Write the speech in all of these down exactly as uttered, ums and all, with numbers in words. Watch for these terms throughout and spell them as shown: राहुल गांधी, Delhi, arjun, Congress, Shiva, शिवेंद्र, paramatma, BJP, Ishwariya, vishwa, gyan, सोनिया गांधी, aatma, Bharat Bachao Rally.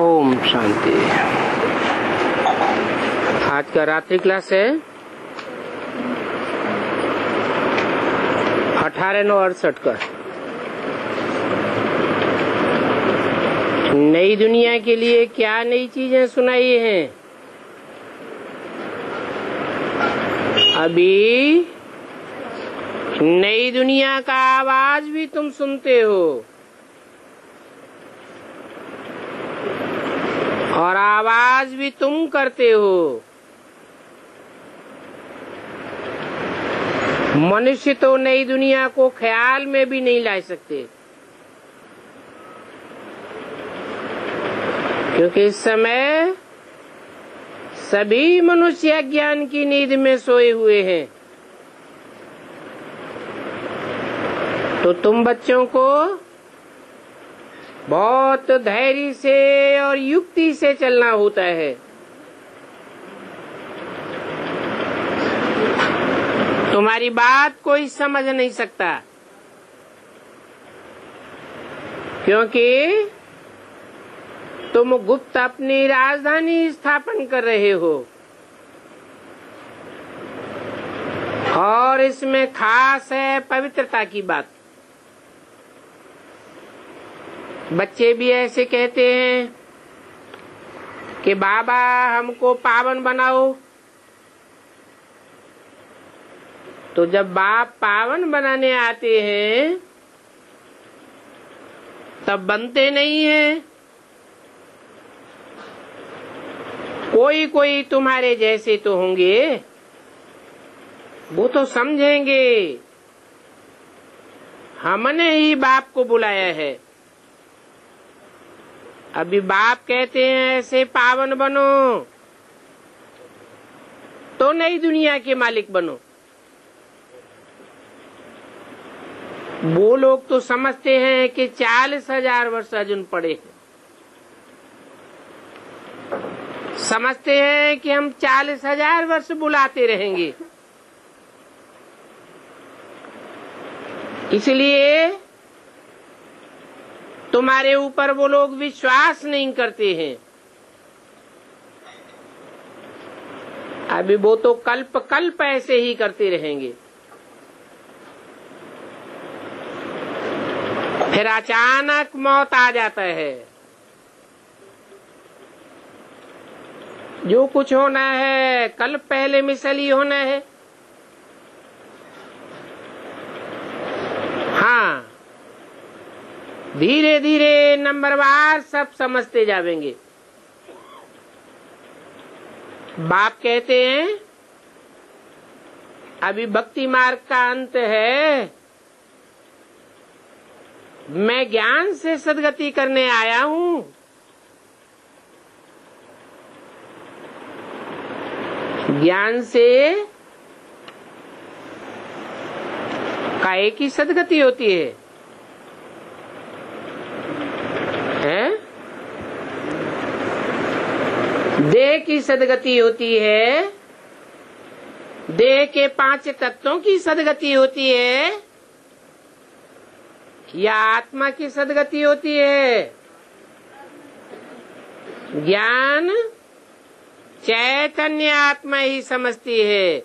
ओम शांति। आज का रात्रि क्लास है अठारह नौ अड़सठ का। नई दुनिया के लिए क्या नई चीजें सुनाई हैं। अभी नई दुनिया का आवाज भी तुम सुनते हो और आवाज भी तुम करते हो। मनुष्य तो नई दुनिया को ख्याल में भी नहीं ला सकते, क्योंकि इस समय सभी मनुष्य ज्ञान की नींद में सोए हुए हैं। तो तुम बच्चों को बहुत धैर्य से और युक्ति से चलना होता है। तुम्हारी बात कोई समझ नहीं सकता, क्योंकि तुम गुप्त अपनी राजधानी स्थापन कर रहे हो और इसमें खास है पवित्रता की बात। बच्चे भी ऐसे कहते हैं कि बाबा हमको पावन बनाओ। तो जब बाप पावन बनाने आते हैं तब बनते नहीं हैं। कोई कोई तुम्हारे जैसे तो होंगे, वो तो समझेंगे हमने ही बाप को बुलाया है। अभी बाप कहते हैं ऐसे पावन बनो तो नई दुनिया के मालिक बनो। वो लोग तो समझते हैं कि चालीस हजार वर्ष अर्जुन पड़े हैं, समझते हैं कि हम चालीस हजार वर्ष बुलाते रहेंगे। इसलिए तुम्हारे ऊपर वो लोग विश्वास नहीं करते हैं। अभी वो तो कल्प कल्प ऐसे ही करते रहेंगे। फिर अचानक मौत आ जाता है। जो कुछ होना है कल्प पहले मिसली होना है। हाँ, धीरे धीरे नंबरवार सब समझते जावेंगे। बाप कहते हैं अभी भक्ति मार्ग का अंत है, मैं ज्ञान से सदगति करने आया हूं। ज्ञान से काहे की सदगति होती है, देह की सदगति होती है, देह के पांच तत्वों की सदगति होती है, या आत्मा की सदगति होती है। ज्ञान चैतन्य आत्मा ही समझती है।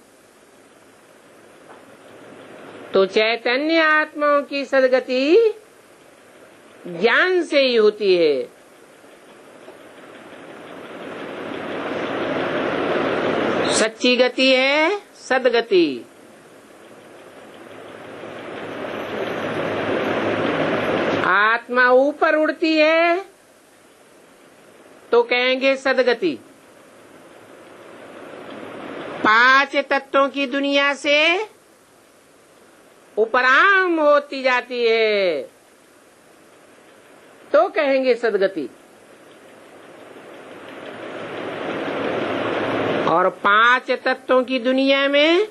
तो चैतन्य आत्माओं की सदगति ज्ञान से ही होती है। सच्ची गति है सदगति। आत्मा ऊपर उड़ती है तो कहेंगे सदगति। पांच तत्वों की दुनिया से उपराम होती जाती है तो कहेंगे सदगति। और पांच तत्वों की दुनिया में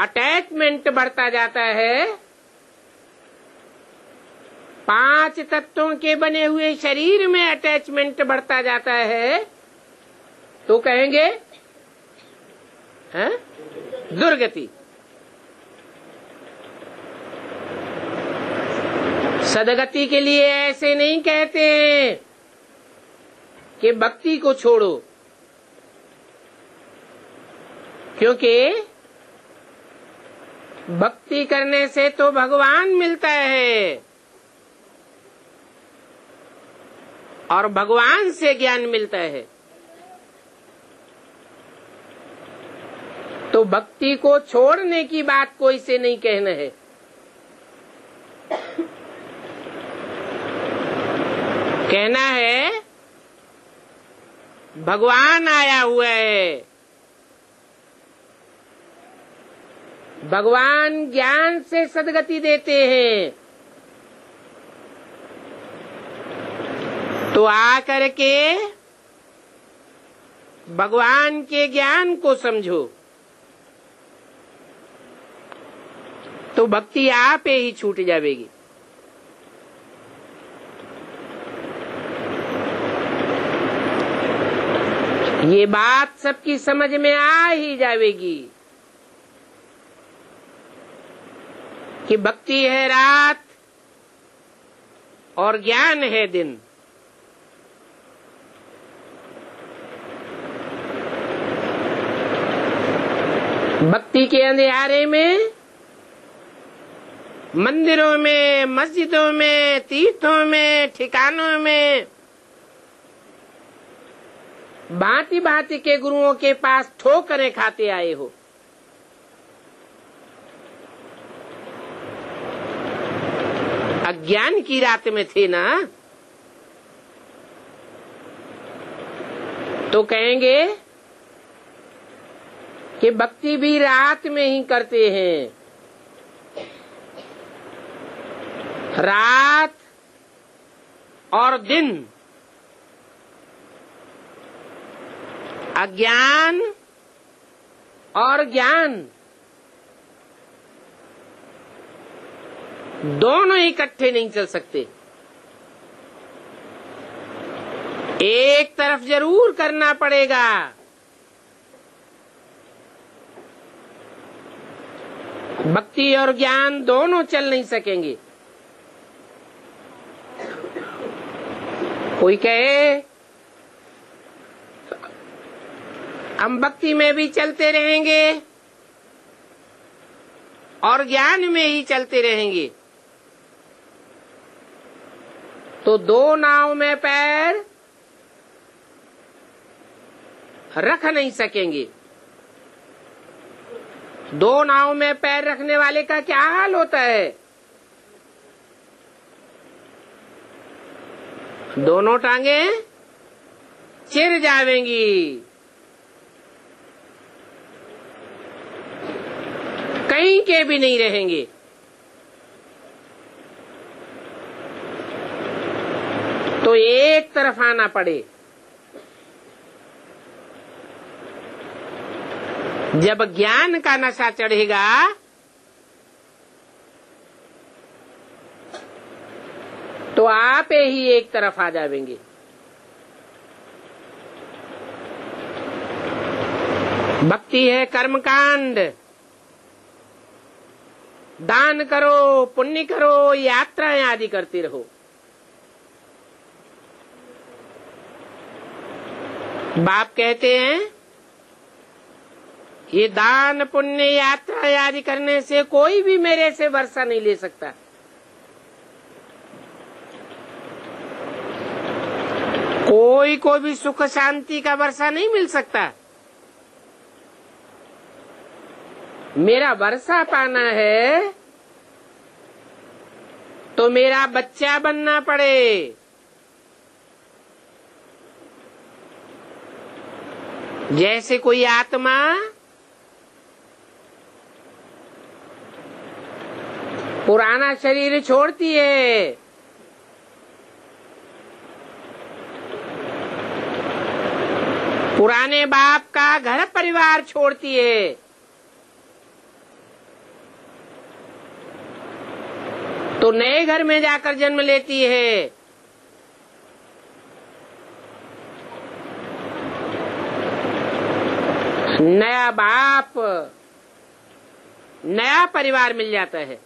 अटैचमेंट बढ़ता जाता है। पांच तत्वों के बने हुए शरीर में अटैचमेंट बढ़ता जाता है तो कहेंगे है? दुर्गति। सदगति के लिए ऐसे नहीं कहते हैं कि भक्ति को छोड़ो, क्योंकि भक्ति करने से तो भगवान मिलता है और भगवान से ज्ञान मिलता है। तो भक्ति को छोड़ने की बात कोई से नहीं कहना है। कहना है भगवान आया हुआ है, भगवान ज्ञान से सदगति देते हैं, तो आ करके भगवान के ज्ञान को समझो। तो भक्ति आप ही छूट जाएगी। ये बात सबकी समझ में आ ही जाएगी कि भक्ति है रात और ज्ञान है दिन। भक्ति के अंधेरे में, मंदिरों में, मस्जिदों में, तीर्थों में, ठिकानों में, भांति भांति के गुरुओं के पास ठोकरें खाते आए हो। अज्ञान की रात में थे ना, तो कहेंगे कि भक्ति भी रात में ही करते हैं। रात और दिन, अज्ञान और ज्ञान, दोनों इकट्ठे नहीं चल सकते। एक तरफ जरूर करना पड़ेगा। भक्ति और ज्ञान दोनों चल नहीं सकेंगे। कोई कहे हम भक्ति में भी चलते रहेंगे और ज्ञान में ही चलते रहेंगे, तो दो नाव में पैर रख नहीं सकेंगे। दो नाव में पैर रखने वाले का क्या हाल होता है? दोनों टांगे चिर जाएंगी। कहीं के भी नहीं रहेंगे। तो एक तरफ आना पड़े। जब ज्ञान का नशा चढ़ेगा तो आप ही एक तरफ आ जाएंगे। भक्ति है कर्मकांड, दान करो, पुण्य करो, यात्राएं आदि करते रहो। बाप कहते हैं ये दान, पुण्य, यात्राएं आदि करने से कोई भी मेरे से वर्षा नहीं ले सकता। कोई को भी सुख शांति का वर्षा नहीं मिल सकता। मेरा वर्षा पाना है तो मेरा बच्चा बनना पड़े। जैसे कोई आत्मा पुराना शरीर छोड़ती है, पुराने बाप का घर परिवार छोड़ती है, तो नए घर में जाकर जन्म लेती है। नया बाप, नया परिवार मिल जाता है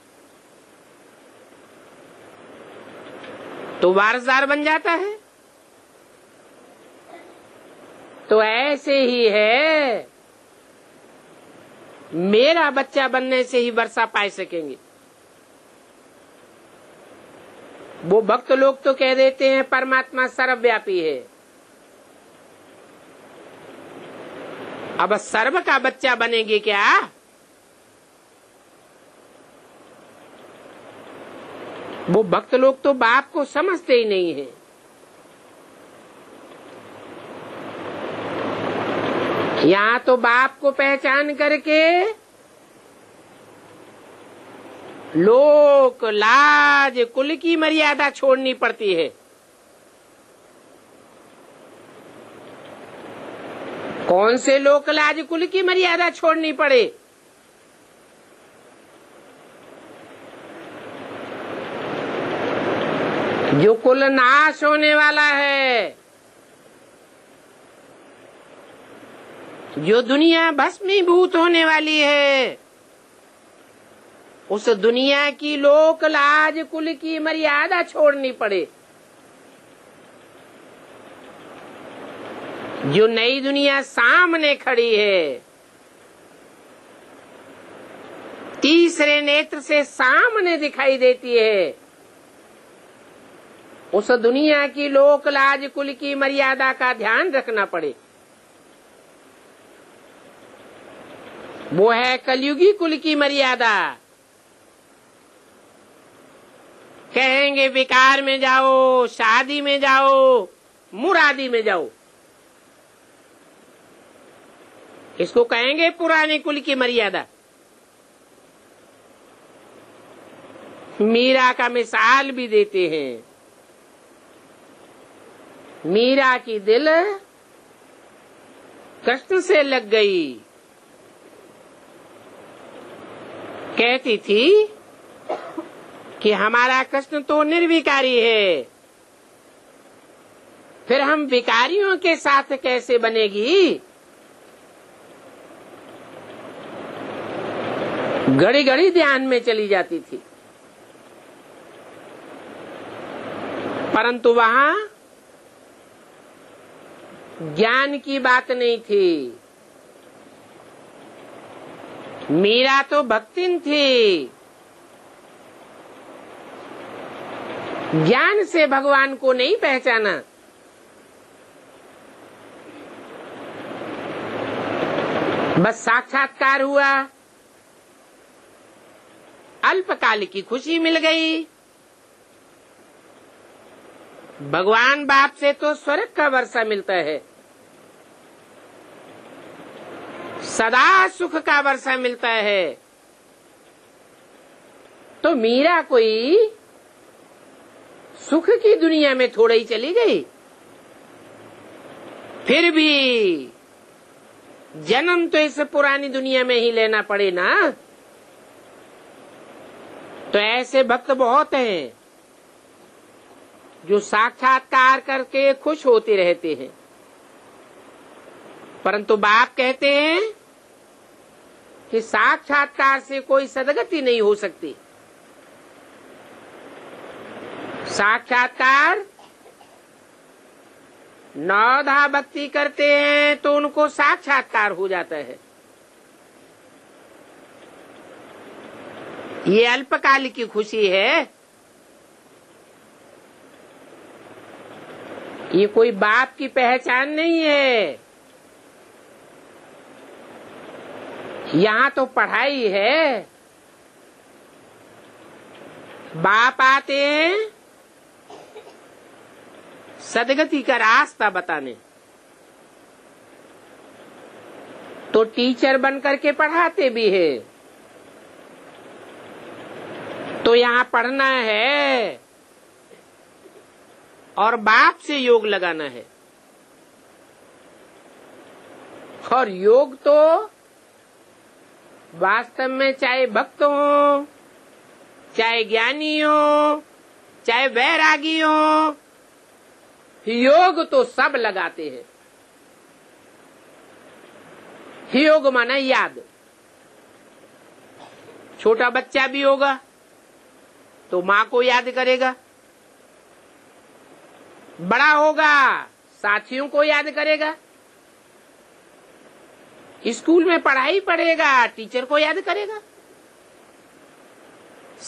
तो वारसदार बन जाता है। तो ऐसे ही है, मेरा बच्चा बनने से ही वर्षा पा सकेंगे। वो भक्त लोग तो कह देते हैं परमात्मा सर्वव्यापी है, अब सर्व का बच्चा बनेंगे क्या? वो भक्त लोग तो बाप को समझते ही नहीं है। यहाँ तो बाप को पहचान करके लोक लाज कुल की मर्यादा छोड़नी पड़ती है। कौन से लोक लाज कुल की मर्यादा छोड़नी पड़े? जो कुल नाश होने वाला है, जो दुनिया भस्मीभूत होने वाली है, उस दुनिया की लोक लाज कुल की मर्यादा छोड़नी पड़े। जो नई दुनिया सामने खड़ी है, तीसरे नेत्र से सामने दिखाई देती है, उस दुनिया की लोक लाज कुल की मर्यादा का ध्यान रखना पड़े। वो है कलयुगी कुल की मर्यादा। कहेंगे विकार में जाओ, शादी में जाओ, मुरादी में जाओ। इसको कहेंगे पुराने कुल की मर्यादा। मीरा का मिसाल भी देते हैं। मीरा की दिल कृष्ण से लग गई, कहती थी कि हमारा कृष्ण तो निर्विकारी है, फिर हम विकारियों के साथ कैसे बनेगी? घड़ी घड़ी ध्यान में चली जाती थी, परंतु वहाँ ज्ञान की बात नहीं थी। मीरा तो भक्तिन थी, ज्ञान से भगवान को नहीं पहचाना। बस साक्षात्कार हुआ, अल्पकाल की खुशी मिल गई। भगवान बाप से तो स्वर्ग का वर्षा मिलता है, सदा सुख का वर्षा मिलता है। तो मीरा कोई सुख की दुनिया में थोड़ा ही चली गई, फिर भी जन्म तो इस पुरानी दुनिया में ही लेना पड़े ना। तो ऐसे भक्त बहुत हैं जो साक्षात्कार करके खुश होते रहते हैं, परंतु बाप कहते हैं कि साक्षात्कार से कोई सदगति नहीं हो सकती। साक्षात्कार नौधा भक्ति करते हैं तो उनको साक्षात्कार हो जाता है। ये अल्पकाल की खुशी है, ये कोई बाप की पहचान नहीं है। यहाँ तो पढ़ाई है। बाप आते हैं सदगति का रास्ता बताने, तो टीचर बन करके पढ़ाते भी है। तो यहाँ पढ़ना है और बाप से योग लगाना है, और योग तो वास्तव में चाहे भक्त हो, चाहे ज्ञानी हो, चाहे वैरागी हो, योग तो सब लगाते हैं। योग माना याद। छोटा बच्चा भी होगा तो माँ को याद करेगा, बड़ा होगा साथियों को याद करेगा, स्कूल में पढ़ाई पड़ेगा, टीचर को याद करेगा,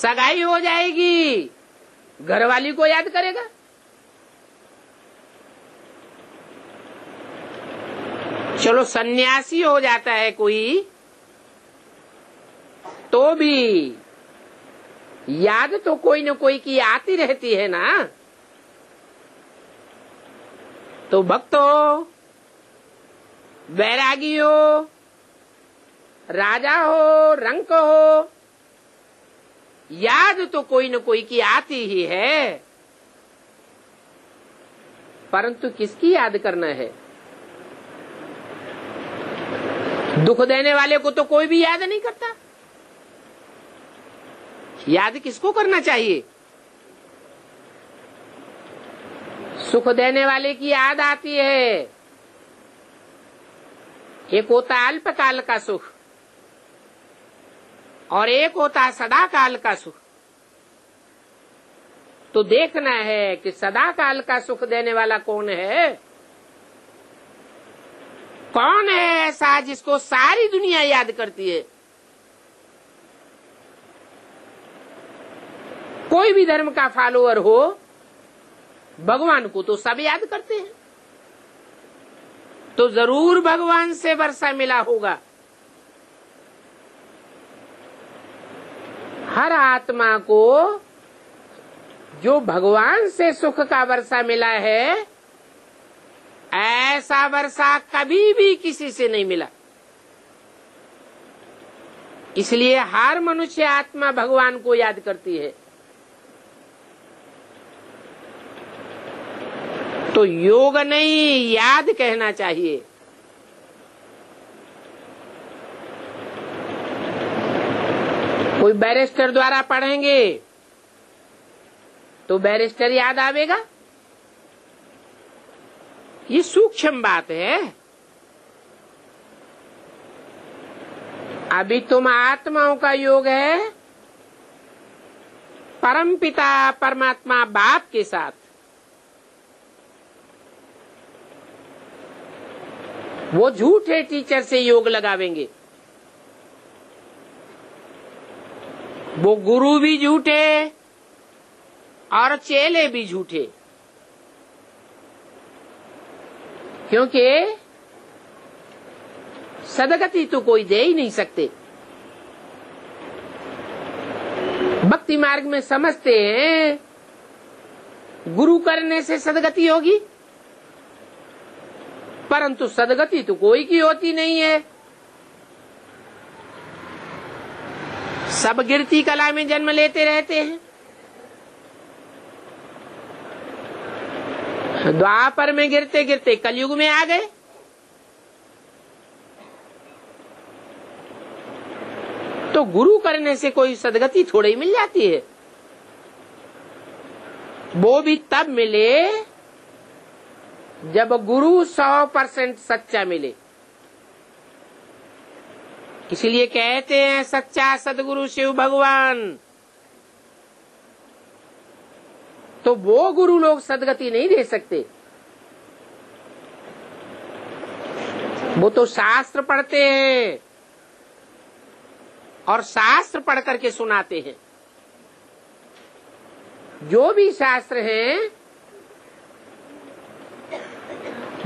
सगाई हो जाएगी, घरवाली को याद करेगा। चलो सन्यासी हो जाता है कोई तो भी याद तो कोई न कोई की आती रहती है ना। तो भक्तों, वैरागी हो, राजा हो, रंक हो, याद तो कोई न कोई की आती ही है, परंतु किसकी याद करना है? दुख देने वाले को तो कोई भी याद नहीं करता। याद किसको करना चाहिए? सुख देने वाले की याद आती है। एक होता अल्पकाल का सुख और एक होता सदा काल का सुख। तो देखना है कि सदा काल का सुख देने वाला कौन है? कौन है ऐसा जिसको सारी दुनिया याद करती है? कोई भी धर्म का फॉलोअर हो, भगवान को तो सब याद करते हैं। तो जरूर भगवान से वर्षा मिला होगा। हर आत्मा को जो भगवान से सुख का वर्षा मिला है, ऐसा वर्षा कभी भी किसी से नहीं मिला। इसलिए हर मनुष्य आत्मा भगवान को याद करती है। तो योग नहीं, याद कहना चाहिए। कोई बैरिस्टर द्वारा पढ़ेंगे तो बैरिस्टर याद आवेगा? ये सूक्ष्म बात है। अभी तुम आत्माओं का योग है परमपिता परमात्मा बाप के साथ। वो झूठे टीचर से योग लगावेंगे, वो गुरु भी झूठे और चेले भी झूठे, क्योंकि सदगति तो कोई दे ही नहीं सकते। भक्ति मार्ग में समझते हैं गुरु करने से सदगति होगी, परंतु सदगति तो कोई की होती नहीं है। सब गिरती कला में जन्म लेते रहते हैं। द्वापर में गिरते गिरते कलयुग में आ गए। तो गुरु करने से कोई सदगति थोड़ी मिल जाती है, वो भी तब मिले जब गुरु सौ परसेंट सच्चा मिले। इसलिए कहते हैं सच्चा सदगुरु शिव भगवान। तो वो गुरु लोग सदगति नहीं दे सकते। वो तो शास्त्र पढ़ते हैं और शास्त्र पढ़ करके सुनाते हैं। जो भी शास्त्र हैं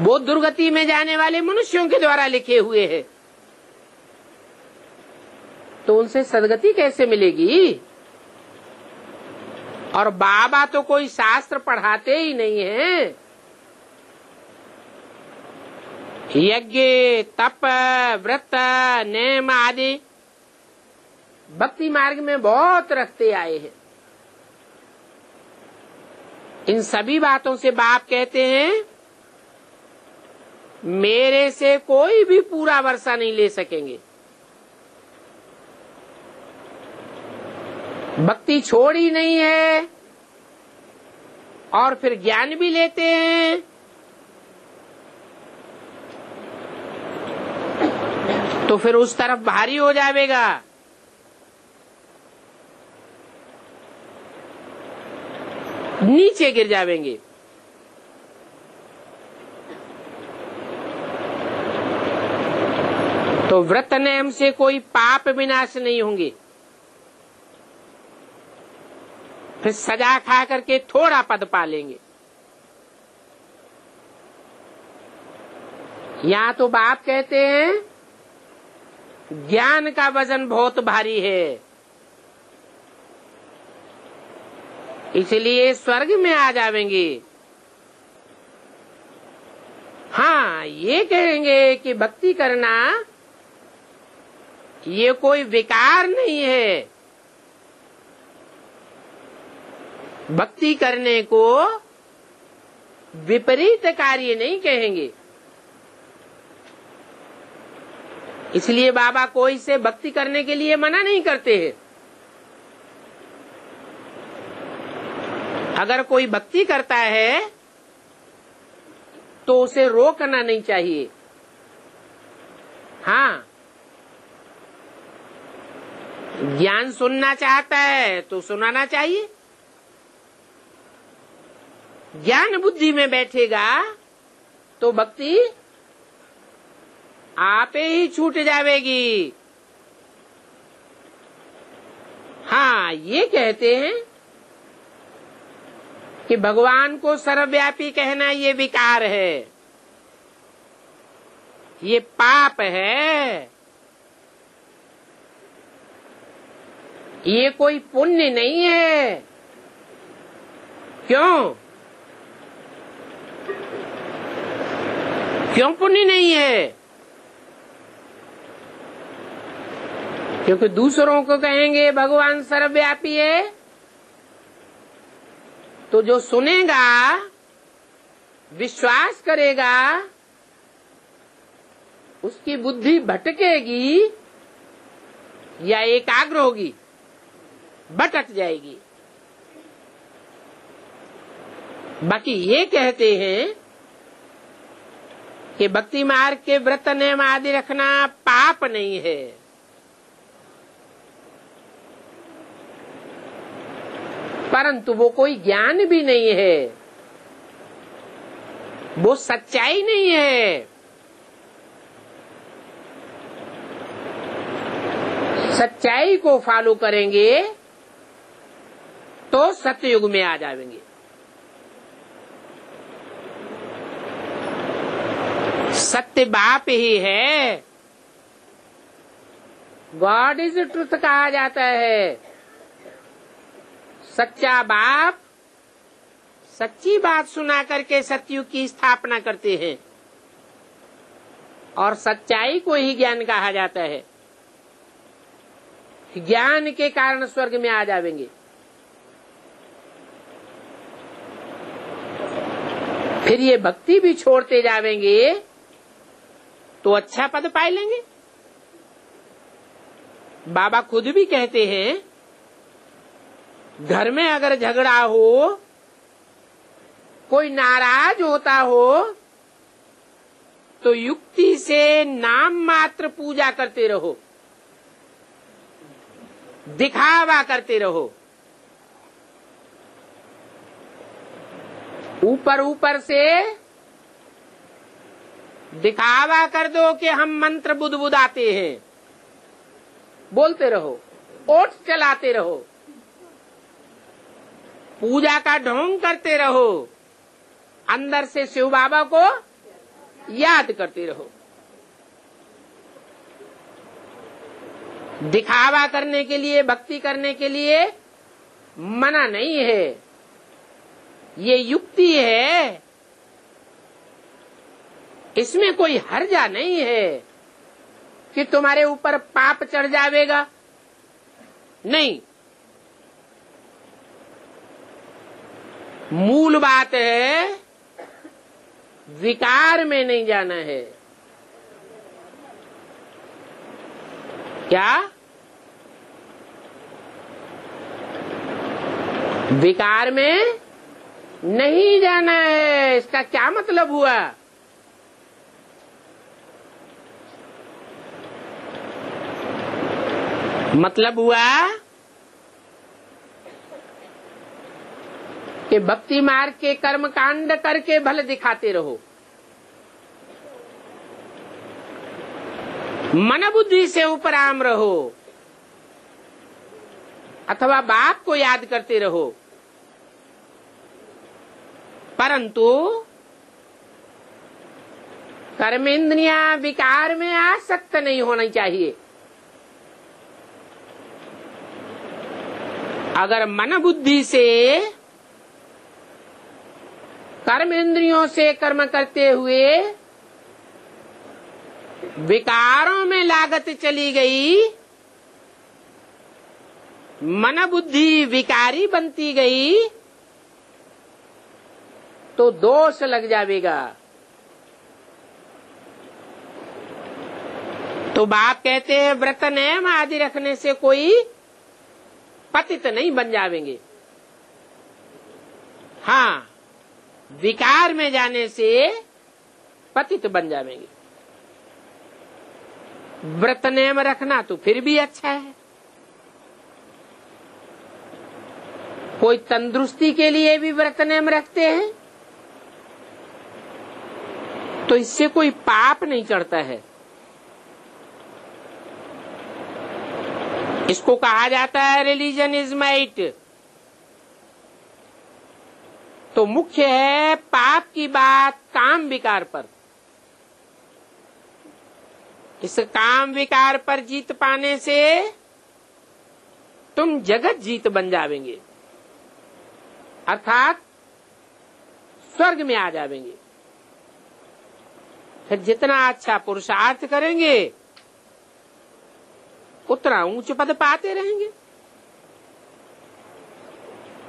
वो दुर्गति में जाने वाले मनुष्यों के द्वारा लिखे हुए हैं। तो उनसे सदगति कैसे मिलेगी? और बाबा तो कोई शास्त्र पढ़ाते ही नहीं हैं। यज्ञ, तप, व्रत, नेम आदि भक्ति मार्ग में बहुत रखते आए हैं। इन सभी बातों से बाप कहते हैं मेरे से कोई भी पूरा वर्षा नहीं ले सकेंगे। भक्ति छोड़ी नहीं है और फिर ज्ञान भी लेते हैं। तो फिर उस तरफ भारी हो जाएगा। नीचे गिर जाएंगे। तो व्रत नेम से कोई पाप विनाश नहीं होंगे। फिर सजा खा करके थोड़ा पद पा लेंगे। यहाँ तो बाप कहते हैं ज्ञान का वजन बहुत भारी है, इसलिए स्वर्ग में आ जावेंगे। हाँ, ये कहेंगे कि भक्ति करना ये कोई विकार नहीं है, भक्ति करने को विपरीत कार्य नहीं कहेंगे। इसलिए बाबा कोई से भक्ति करने के लिए मना नहीं करते हैं। अगर कोई भक्ति करता है तो उसे रोकना नहीं चाहिए। हाँ, ज्ञान सुनना चाहता है तो सुनाना चाहिए। ज्ञान बुद्धि में बैठेगा तो भक्ति आपे ही छूट जाएगी। हाँ, ये कहते हैं कि भगवान को सर्वव्यापी कहना ये विकार है, ये पाप है, ये कोई पुण्य नहीं है। क्यों क्यों पुण्य नहीं है? क्योंकि दूसरों को कहेंगे भगवान सर्वव्यापी है, तो जो सुनेगा, विश्वास करेगा, उसकी बुद्धि भटकेगी या एकाग्र होगी, भटक जाएगी। बाकी ये कहते हैं कि भक्ति मार्ग के व्रत नियम आदि रखना पाप नहीं है। परंतु वो कोई ज्ञान भी नहीं है, वो सच्चाई नहीं है। सच्चाई को फॉलो करेंगे तो सत्ययुग में आ जाएंगे। सत्य बाप ही है, गॉड इज ट्रुथ कहा जाता है। सच्चा बाप सच्ची बात सुना करके सतयुग की स्थापना करते हैं, और सच्चाई को ही ज्ञान कहा जाता है। ज्ञान के कारण स्वर्ग में आ जाएंगे। फिर ये भक्ति भी छोड़ते जाएंगे तो अच्छा पद पा लेंगे। बाबा खुद भी कहते हैं घर में अगर झगड़ा हो, कोई नाराज होता हो, तो युक्ति से नाम मात्र पूजा करते रहो, दिखावा करते रहो। ऊपर ऊपर से दिखावा कर दो कि हम मंत्र बुदबुदाते हैं, बोलते रहो, ओठ चलाते रहो, पूजा का ढोंग करते रहो, अंदर से शिव बाबा को याद करते रहो। दिखावा करने के लिए, भक्ति करने के लिए मना नहीं है, ये युक्ति है, इसमें कोई हर्जा नहीं है कि तुम्हारे ऊपर पाप चढ़ जाएगा। नहीं, मूल बात है विकार में नहीं जाना है। क्या विकार में नहीं जाना है? इसका क्या मतलब हुआ? मतलब हुआ कि भक्ति मार्ग के कर्म कांड करके भले दिखाते रहो, मन बुद्धि से उपराम रहो अथवा बाप को याद करते रहो, परंतु कर्मेंद्रियां विकार में आसक्त नहीं होनी चाहिए। अगर मन बुद्धि से कर्मेंद्रियों से कर्म करते हुए विकारों में लागत चली गई, मन बुद्धि विकारी बनती गई, तो दोष लग जाएगा। तो बाप कहते हैं व्रत नियम आदि रखने से कोई पतित नहीं बन जावेंगे। हाँ, विकार में जाने से पतित बन जावेंगे। व्रत नियम रखना तो फिर भी अच्छा है, कोई तंदुरुस्ती के लिए भी व्रत नियम रखते हैं, तो इससे कोई पाप नहीं चढ़ता है। इसको कहा जाता है रिलीजन इज माइट। तो मुख्य है पाप की बात काम विकार पर। इस काम विकार पर जीत पाने से तुम जगत जीत बन जावेंगे, अर्थात स्वर्ग में आ जावेंगे। फिर जितना अच्छा पुरुषार्थ करेंगे उतना ऊंच पद पाते रहेंगे।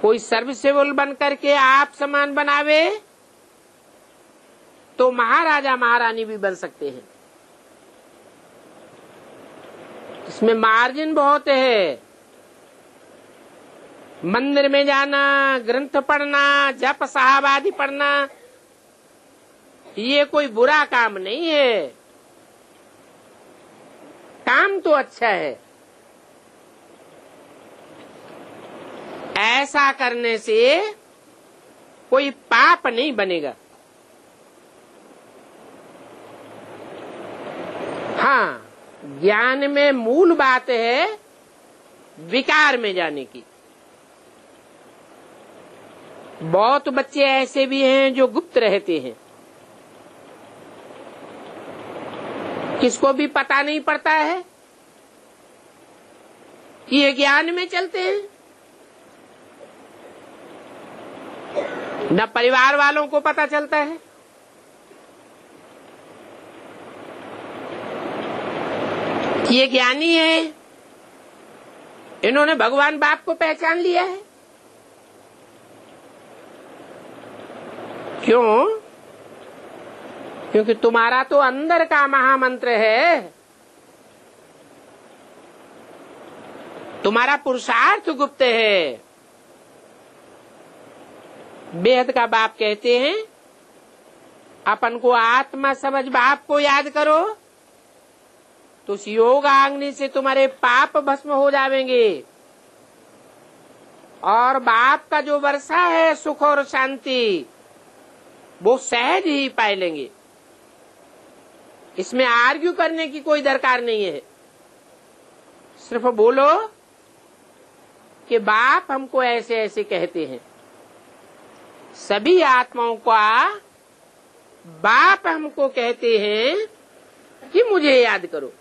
कोई सर्विसेबल बन करके आप समान बनावे तो महाराजा महारानी भी बन सकते हैं। इसमें मार्जिन बहुत है। मंदिर में जाना, ग्रंथ पढ़ना, जप साहब आदि पढ़ना, ये कोई बुरा काम नहीं है। काम तो अच्छा है। ऐसा करने से कोई पाप नहीं बनेगा। हाँ, ज्ञान में मूल बात है विकार में जाने की। बहुत बच्चे ऐसे भी हैं जो गुप्त रहते हैं, किसको भी पता नहीं पड़ता है कि ये ज्ञान में चलते हैं। न परिवार वालों को पता चलता है, ये ज्ञानी है, इन्होंने भगवान बाप को पहचान लिया है। क्यों? क्योंकि तुम्हारा तो अंदर का महामंत्र है, तुम्हारा पुरुषार्थ गुप्त है। बेहद का बाप कहते हैं अपन को आत्मा समझ बाप को याद करो तो उस योग आग्नि से तुम्हारे पाप भस्म हो जावेंगे। और बाप का जो वर्षा है सुख और शांति, वो सहज ही पाए लेंगे। इसमें आर्ग्यू करने की कोई दरकार नहीं है। सिर्फ बोलो कि बाप हमको ऐसे ऐसे कहते हैं। सभी आत्माओं का बाप हमको कहते हैं कि मुझे याद करो।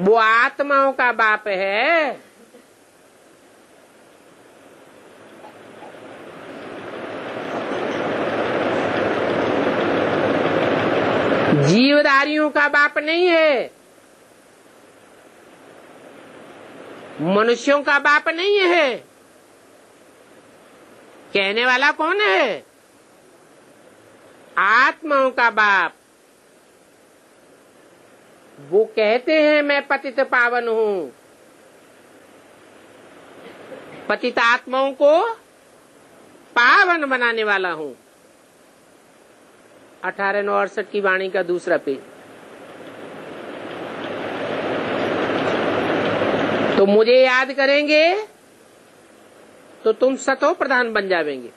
वो आत्माओं का बाप है। जीवधारियों का बाप नहीं है, मनुष्यों का बाप नहीं है। कहने वाला कौन है? आत्माओं का बाप। वो कहते हैं मैं पतित पावन हूं, पतित आत्माओं को पावन बनाने वाला हूं। अठारह नौ अड़सठ की वाणी का दूसरा पेज। तो मुझे याद करेंगे तो तुम सतो प्रधान बन जावेंगे।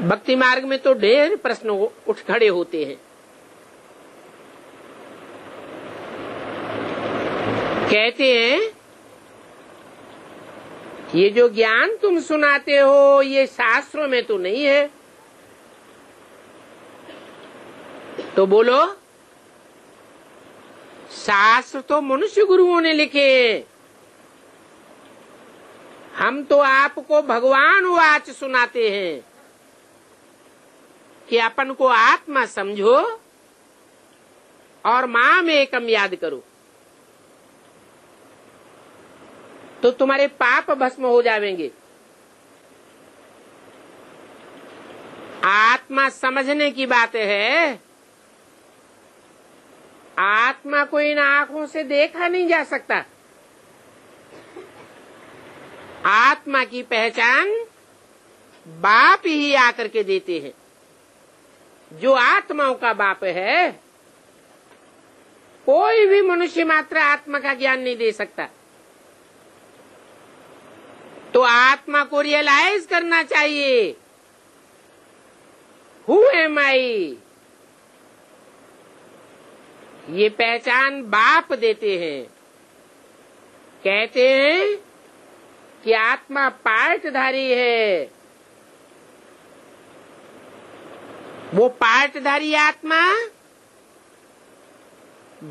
भक्ति मार्ग में तो ढेर प्रश्न उठ खड़े होते हैं। कहते हैं ये जो ज्ञान तुम सुनाते हो ये शास्त्रों में तो नहीं है, तो बोलो शास्त्र तो मनुष्य गुरुओं ने लिखे हैं, हम तो आपको भगवान वाच सुनाते हैं कि अपन को आत्मा समझो और माम एकम याद करो तो तुम्हारे पाप भस्म हो जाएंगे। आत्मा समझने की बात है, आत्मा को इन आंखों से देखा नहीं जा सकता। आत्मा की पहचान बाप ही आकर के देते हैं, जो आत्माओं का बाप है। कोई भी मनुष्य मात्र आत्मा का ज्ञान नहीं दे सकता, तो आत्मा को रियलाइज करना चाहिए। हु एम आई, ये पहचान बाप देते हैं। कहते हैं कि आत्मा पार्टधारी है, वो पार्टधारी आत्मा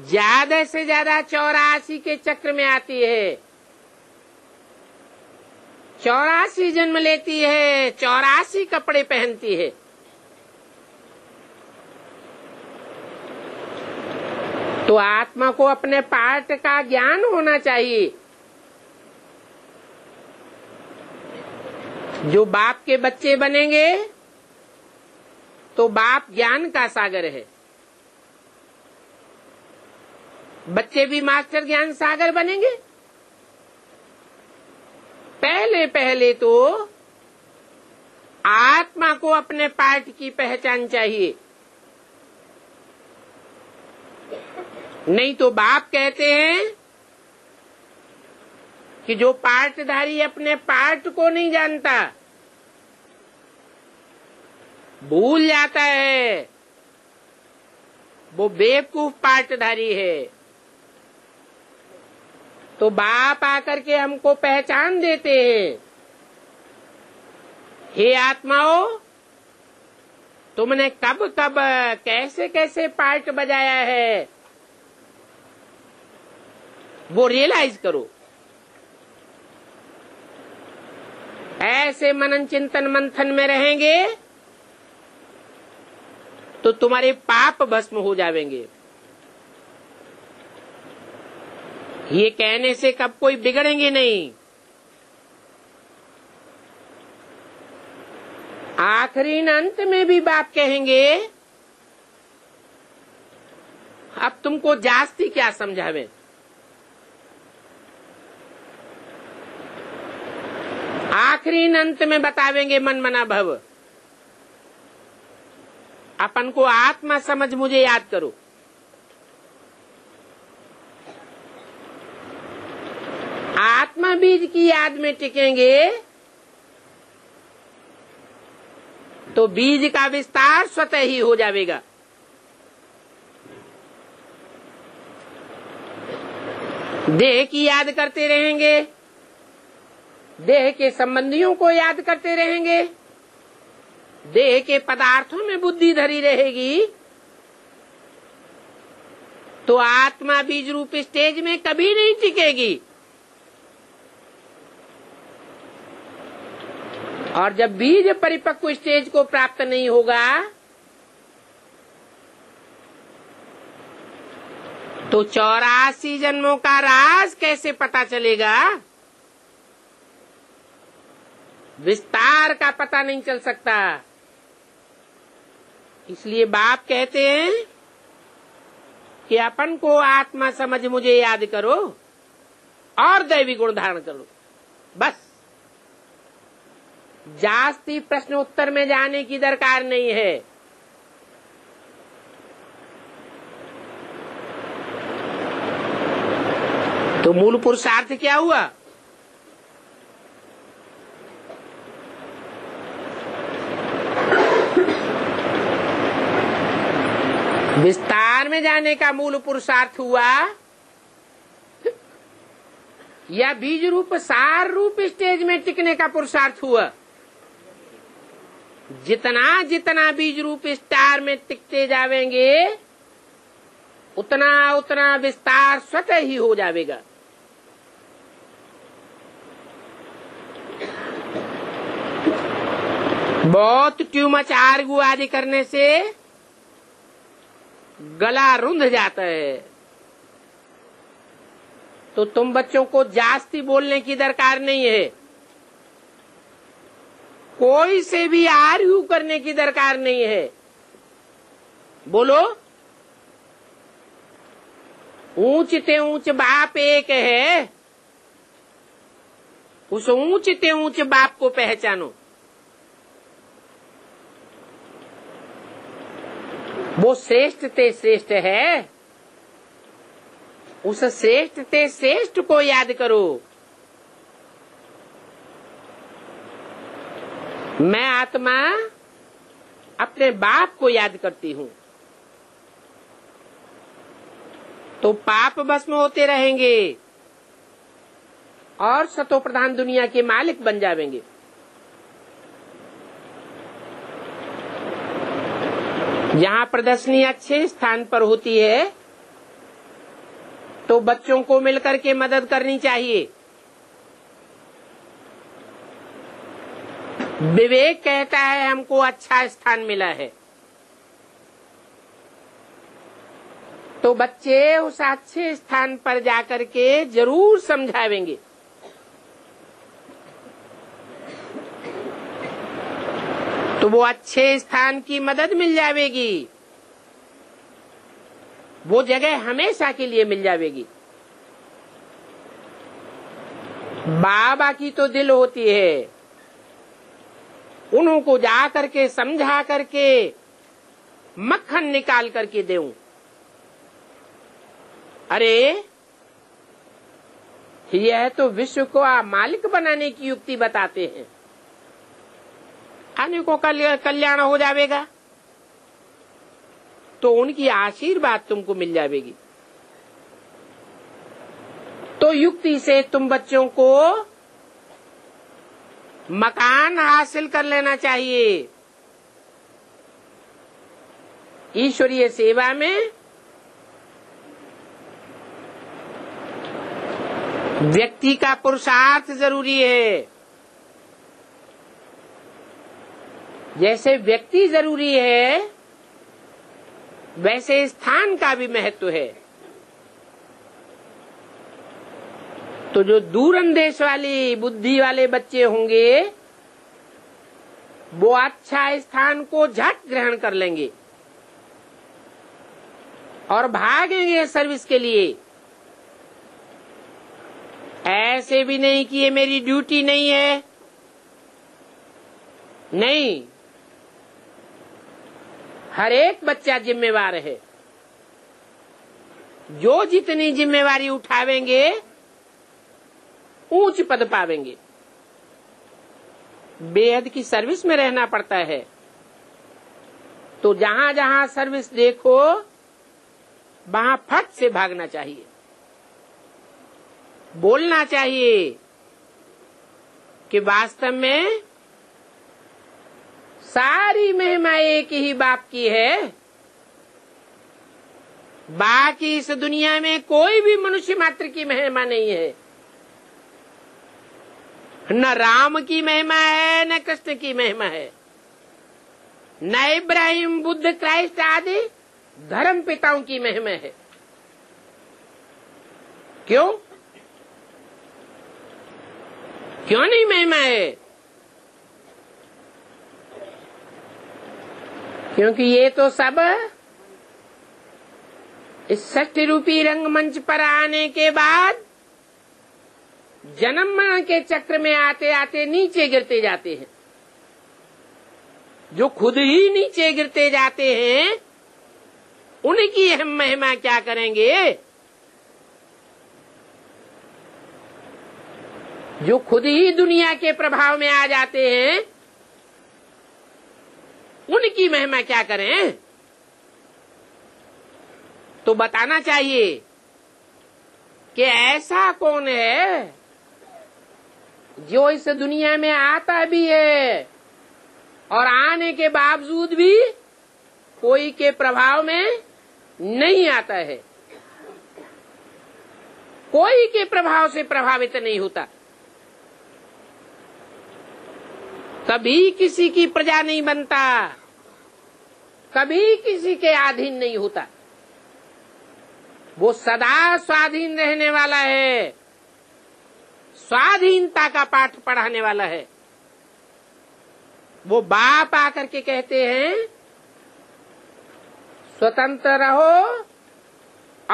ज्यादा से ज्यादा चौरासी के चक्र में आती है, चौरासी जन्म लेती है, चौरासी कपड़े पहनती है। तो आत्मा को अपने पार्ट का ज्ञान होना चाहिए। जो बाप के बच्चे बनेंगे तो बाप ज्ञान का सागर है, बच्चे भी मास्टर ज्ञान सागर बनेंगे। पहले पहले तो आत्मा को अपने पार्ट की पहचान चाहिए, नहीं तो बाप कहते हैं कि जो पार्टधारी अपने पार्ट को नहीं जानता, भूल जाता है, वो बेवकूफ पार्टधारी है। तो बाप आकर के हमको पहचान देते हैं, हे आत्माओं तुमने कब कब कैसे कैसे पार्ट बजाया है, वो रियलाइज करो। ऐसे मनन चिंतन मंथन में रहेंगे तो तुम्हारे पाप भस्म हो जाएंगे। ये कहने से कब कोई बिगड़ेंगे नहीं। आखिरी अंत में भी बाप कहेंगे अब तुमको जास्ती क्या समझावे, आखिरी अंत में बतावेंगे मन मना भव, अपन को आत्मा समझ मुझे याद करो। आत्मा बीज की याद में टिकेंगे तो बीज का विस्तार स्वतः ही हो जाएगा। देह की याद करते रहेंगे, देह के संबंधियों को याद करते रहेंगे, देह के पदार्थों में बुद्धि धरी रहेगी, तो आत्मा बीज रूप स्टेज में कभी नहीं टिकेगी। और जब बीज परिपक्व स्टेज को प्राप्त नहीं होगा तो चौरासी जन्मों का राज कैसे पता चलेगा, विस्तार का पता नहीं चल सकता। इसलिए बाप कहते हैं कि अपन को आत्मा समझ मुझे याद करो और दैवी गुण धारण करो, बस। जास्ती प्रश्न उत्तर में जाने की दरकार नहीं है। तो मूल पुरुषार्थ क्या हुआ? विस्तार में जाने का मूल पुरुषार्थ हुआ या बीज रूप सार रूप स्टेज में टिकने का पुरुषार्थ हुआ। जितना जितना बीज रूप स्टार में टिकते जावेंगे उतना उतना विस्तार स्वतः ही हो जाएगा। बहुत ट्यू मच आर्गू आदि करने से गला रुंध जाता है, तो तुम बच्चों को जास्ती बोलने की दरकार नहीं है, कोई से भी आर्ग्यू करने की दरकार नहीं है। बोलो ऊंच ते ऊंच बाप एक है, उस ऊंच ते ऊंच बाप को पहचानो। वो श्रेष्ठ ते श्रेष्ठ है, उस श्रेष्ठ ते श्रेष्ठ को याद करो। मैं आत्मा अपने बाप को याद करती हूँ तो पाप भस्म होते रहेंगे और सतो प्रधान दुनिया के मालिक बन जावेंगे। यहाँ प्रदर्शनी अच्छे स्थान पर होती है तो बच्चों को मिलकर के मदद करनी चाहिए। विवेक कहता है हमको अच्छा स्थान मिला है, तो बच्चे उस अच्छे स्थान पर जाकर के जरूर समझावेंगे। तो वो अच्छे स्थान की मदद मिल जाएगी, वो जगह हमेशा के लिए मिल जाएगी। बाबा की तो दिल होती है, उनको जा करके समझा करके मक्खन निकाल करके देऊं। अरे यह तो विश्व को आप मालिक बनाने की युक्ति बताते हैं, अनेकों कल्याण हो जाएगा, तो उनकी आशीर्वाद तुमको मिल जाएगी। तो युक्ति से तुम बच्चों को मकान हासिल कर लेना चाहिए। ईश्वरीय सेवा में व्यक्ति का पुरुषार्थ जरूरी है, जैसे व्यक्ति जरूरी है वैसे स्थान का भी महत्व है। तो जो दूरंदेश वाली बुद्धि वाले बच्चे होंगे वो अच्छा स्थान को झट ग्रहण कर लेंगे और भागेंगे सर्विस के लिए। ऐसे भी नहीं कि ये मेरी ड्यूटी नहीं है, नहीं, हर एक बच्चा जिम्मेवार है। जो जितनी जिम्मेवारी उठावेंगे ऊंच पद पावेंगे। बेहद की सर्विस में रहना पड़ता है, तो जहां जहां सर्विस देखो वहां फट से भागना चाहिए, बोलना चाहिए कि वास्तव में सारी महिमा एक ही बाप की है। बाकी इस दुनिया में कोई भी मनुष्य मात्र की महिमा नहीं है, न राम की महिमा है, न कृष्ण की महिमा है, न इब्राहिम बुद्ध क्राइस्ट आदि धर्म पिताओं की महिमा है। क्यों क्यों नहीं महिमा है? क्योंकि ये तो सब इस सृष्टि रूपी रंगमंच पर आने के बाद जन्म मरण के चक्र में आते आते नीचे गिरते जाते हैं। जो खुद ही नीचे गिरते जाते हैं उनकी हम महिमा क्या करेंगे? जो खुद ही दुनिया के प्रभाव में आ जाते हैं उनकी महिमा क्या करें? तो बताना चाहिए कि ऐसा कौन है जो इस दुनिया में आता भी है और आने के बावजूद भी कोई के प्रभाव में नहीं आता है, कोई के प्रभाव से प्रभावित नहीं होता, कभी किसी की प्रजा नहीं बनता, कभी किसी के अधीन नहीं होता, वो सदा स्वाधीन रहने वाला है, स्वाधीनता का पाठ पढ़ाने वाला है। वो बाप आकर के कहते हैं स्वतंत्र रहो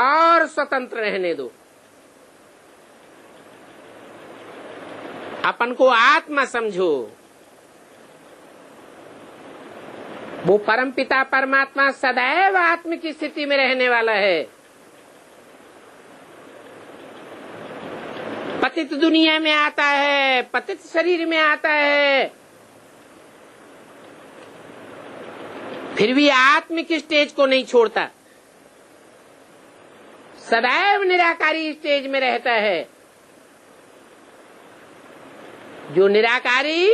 और स्वतंत्र रहने दो। अपन को आत्मा समझो। वो परमपिता परमात्मा सदैव आत्म की स्थिति में रहने वाला है। पतित दुनिया में आता है, पतित शरीर में आता है, फिर भी आत्म की स्टेज को नहीं छोड़ता, सदैव निराकारी स्टेज में रहता है। जो निराकारी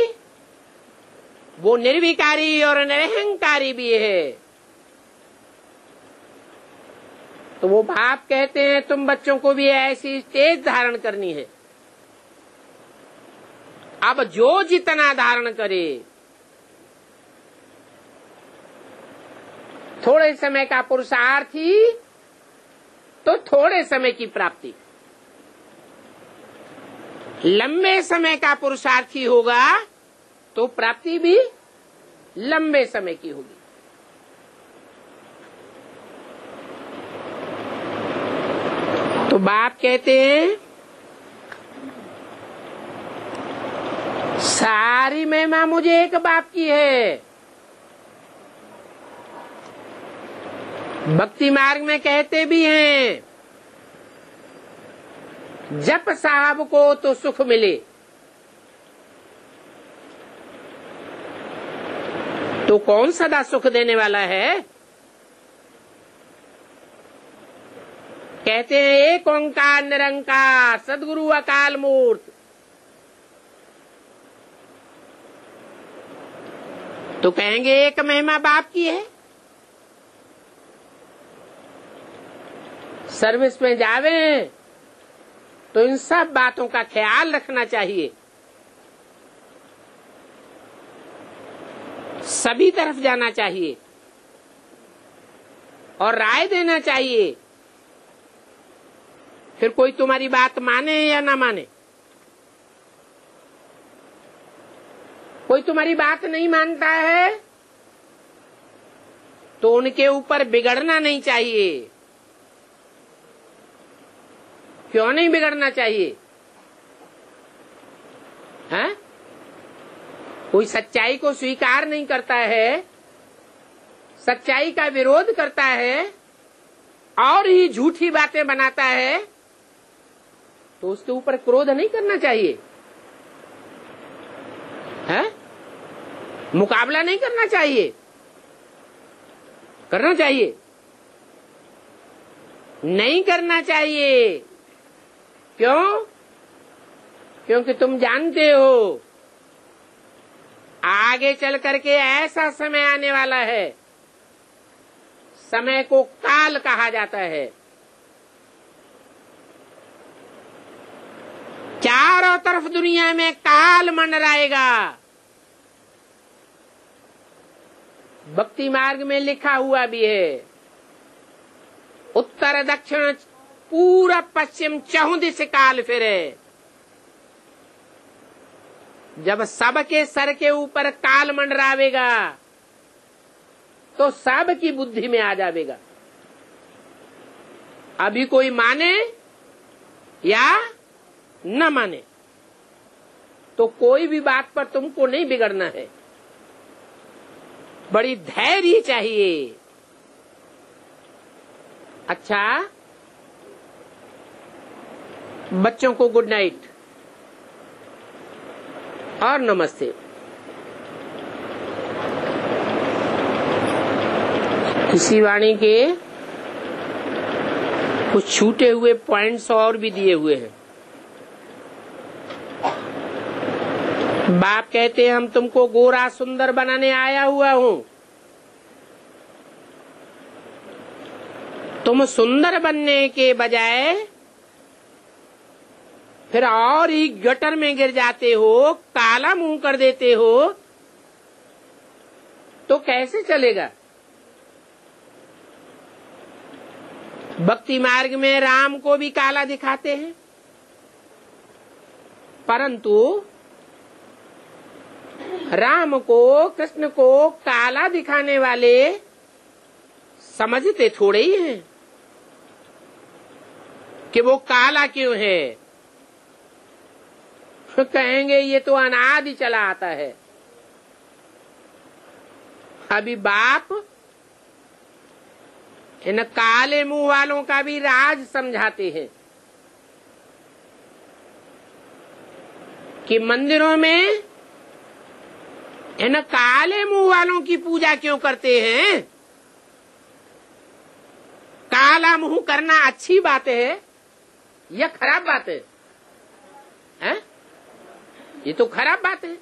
वो निर्विकारी और निरहंकारी भी है। तो वो बाप कहते हैं तुम बच्चों को भी ऐसी स्टेज धारण करनी है। अब जो जितना धारण करे, थोड़े समय का पुरुषार्थ ही तो थोड़े समय की प्राप्ति, लंबे समय का पुरुषार्थ ही होगा तो प्राप्ति भी लंबे समय की होगी। तो बाप कहते हैं सारी महिमा मुझे एक बाप की है। भक्ति मार्ग में कहते भी हैं जप साहब को तो सुख मिले। तो कौन सदा सुख देने वाला है? कहते हैं एक ओंकार निरंकार सदगुरु अकाल मूर्त। तो कहेंगे एक महिमा बाप की है। सर्विस में जावे तो इन सब बातों का ख्याल रखना चाहिए, सभी तरफ जाना चाहिए और राय देना चाहिए, फिर कोई तुम्हारी बात माने या ना माने। कोई तुम्हारी बात नहीं मानता है तो उनके ऊपर बिगड़ना नहीं चाहिए। क्यों नहीं बिगड़ना चाहिए? हैं? कोई सच्चाई को स्वीकार नहीं करता है, सच्चाई का विरोध करता है और ही झूठी बातें बनाता है तो उसके ऊपर क्रोध नहीं करना चाहिए, है? मुकाबला नहीं करना चाहिए, करना चाहिए? नहीं करना चाहिए। क्यों? क्योंकि तुम जानते हो आगे चल करके ऐसा समय आने वाला है, समय को काल कहा जाता है, चारों तरफ दुनिया में काल मंडराएगा। भक्ति मार्ग में लिखा हुआ भी है उत्तर दक्षिण पूरा पश्चिम चहुं दिस काल फिरे। जब सबके सर के ऊपर काल मंडरावेगा तो सब की बुद्धि में आ जावेगा। अभी कोई माने या न माने तो कोई भी बात पर तुमको नहीं बिगड़ना है। बड़ी धैर्य चाहिए। अच्छा, बच्चों को गुड नाइट और नमस्ते। किसी वाणी के कुछ छूटे हुए पॉइंट्स और भी दिए हुए हैं। बाप कहते हैं हम तुमको गोरा सुंदर बनाने आया हुआ हूँ, तुम सुंदर बनने के बजाय फिर और ही गटर में गिर जाते हो, काला मुंह कर देते हो तो कैसे चलेगा। भक्ति मार्ग में राम को भी काला दिखाते हैं, परंतु राम को कृष्ण को काला दिखाने वाले समझते थोड़े ही हैं कि वो काला क्यों है। तो कहेंगे ये तो अनादि चला आता है। अभी बाप इन काले मुंह वालों का भी राज समझाते हैं कि मंदिरों में इन काले मुंह वालों की पूजा क्यों करते हैं। काला मुंह करना अच्छी बात है या खराब बात है? हैं? ये तो खराब बात है।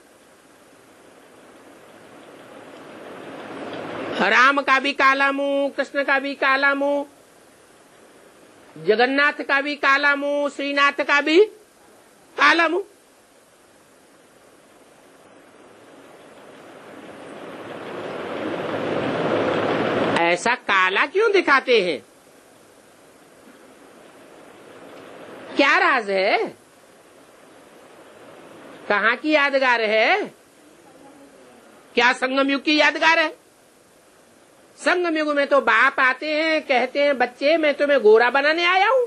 राम का भी काला मुंह, कृष्ण का भी काला मुंह, जगन्नाथ का भी काला मुंह, श्रीनाथ का भी काला मुंह। ऐसा काला क्यों दिखाते हैं? क्या राज है? कहाँ की यादगार है? क्या संगम युग की यादगार है? संगम युग में तो बाप आते हैं, कहते हैं बच्चे मैं तुम्हें गोरा बनाने आया हूँ,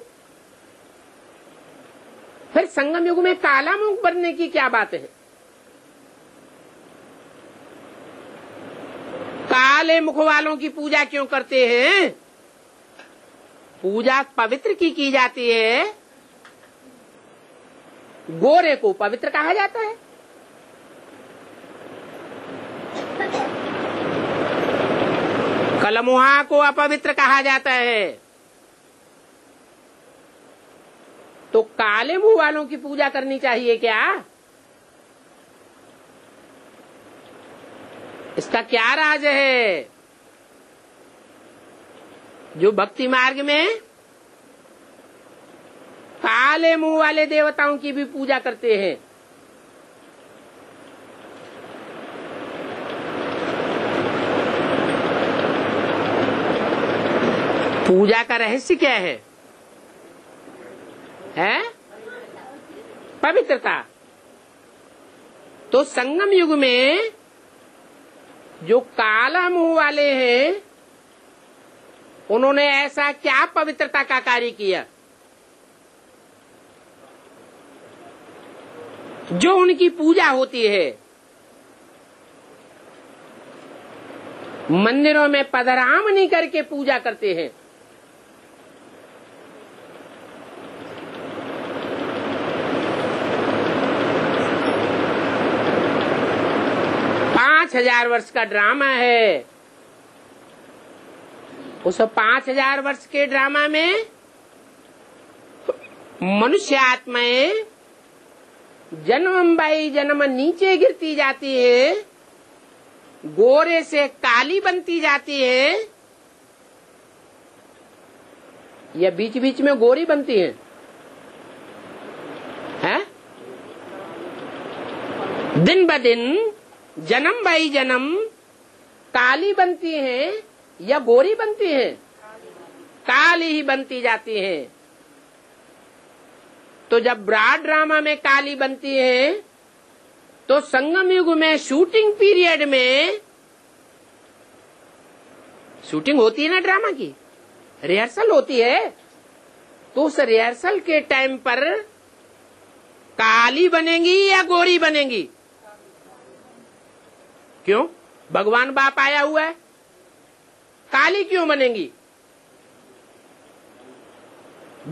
फिर संगम युग में काला मुंह बनने की क्या बात है। काले मुख वालों की पूजा क्यों करते हैं? पूजा पवित्र की की जाती है, गोरे को पवित्र कहा जाता है। कलमुहा को अपवित्र कहा जाता है। तो काले मुंह वालों की पूजा करनी चाहिए क्या? इसका क्या राज है? जो भक्ति मार्ग में काले मुंह वाले देवताओं की भी पूजा करते हैं, पूजा का रहस्य क्या है? है पवित्रता। तो संगम युग में जो काला मुंह वाले हैं उन्होंने ऐसा क्या पवित्रता का कार्य किया जो उनकी पूजा होती है। मंदिरों में पधरामनी करके पूजा करते हैं। पांच हजार वर्ष का ड्रामा है, उस पांच हजार वर्ष के ड्रामा में मनुष्य आत्माएं जन्म बाई जन्म नीचे गिरती जाती है, गोरे से काली बनती जाती है या बीच बीच में गोरी बनती है, है? दिन ब दिन जन्म बाई जन्म काली बनती है या गोरी बनती है? काली ही बनती जाती है। तो जब ब्रॉड ड्रामा में काली बनती है तो संगम युग में शूटिंग पीरियड में, शूटिंग होती है ना ड्रामा की, रिहर्सल होती है, तो उस रिहर्सल के टाइम पर काली बनेगी या गोरी बनेगी? क्यों? भगवान बाप आया हुआ है, काली क्यों बनेगी?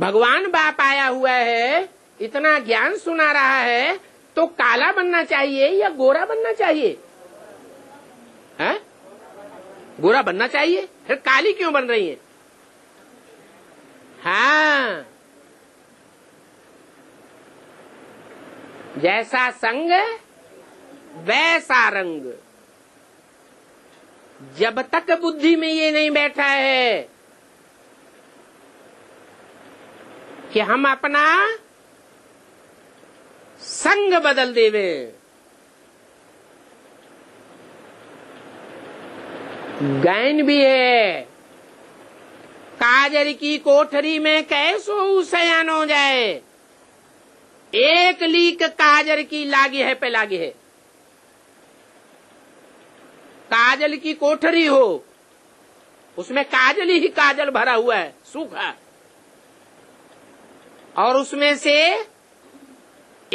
भगवान बाप आया हुआ है, इतना ज्ञान सुना रहा है, तो काला बनना चाहिए या गोरा बनना चाहिए? है? गोरा बनना चाहिए, फिर काली क्यों बन रही है? हाँ, जैसा संग वैसा रंग। जब तक बुद्धि में ये नहीं बैठा है कि हम अपना संग बदल देवे, ज्ञान भी है काजर की कोठरी में कैसो सयान हो जाए, एक लीक काजर की लागी है पे लागी है। काजल की कोठरी हो, उसमें काजल ही काजल भरा हुआ है सूखा, और उसमें से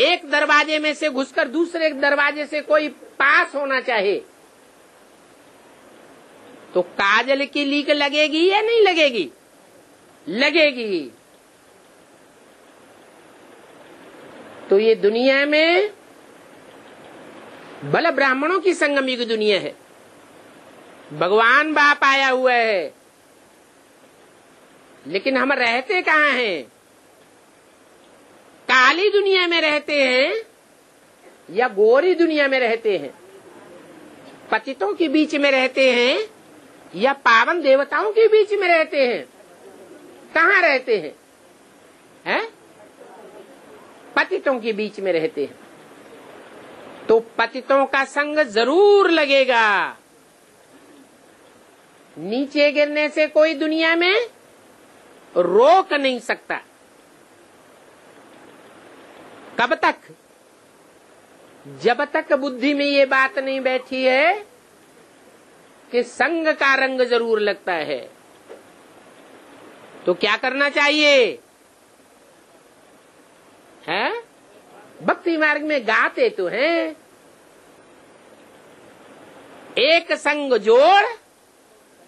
एक दरवाजे में से घुसकर दूसरे दरवाजे से कोई पास होना चाहिए, तो काजल की लीक लगेगी या नहीं लगेगी? लगेगी। तो ये दुनिया में भले ब्राह्मणों की संगम युग दुनिया है, भगवान बाप आया हुआ है, लेकिन हम रहते कहाँ हैं? काली दुनिया में रहते हैं या गोरी दुनिया में रहते हैं? पतितों के बीच में रहते हैं या पावन देवताओं के बीच में रहते हैं? कहाँ रहते हैं? हैं? पतितों के बीच में रहते हैं। तो पतितों का संग जरूर लगेगा। नीचे गिरने से कोई दुनिया में रोक नहीं सकता। कब तक? जब तक बुद्धि में ये बात नहीं बैठी है कि संग का रंग जरूर लगता है। तो क्या करना चाहिए? है? भक्ति मार्ग में गाते तो हैं, एक संग जोड़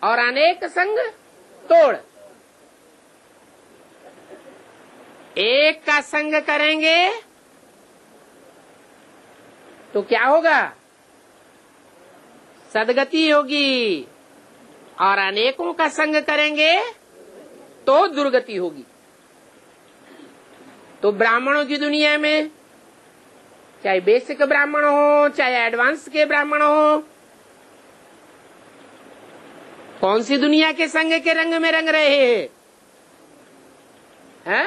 और अनेक संग तोड़। एक का संग करेंगे तो क्या होगा? सदगति होगी। और अनेकों का संग करेंगे तो दुर्गति होगी। तो ब्राह्मणों की दुनिया में, चाहे बेसिक ब्राह्मण हो चाहे एडवांस के ब्राह्मण हो, कौन सी दुनिया के संग के रंग में रंग रहे हैं? है?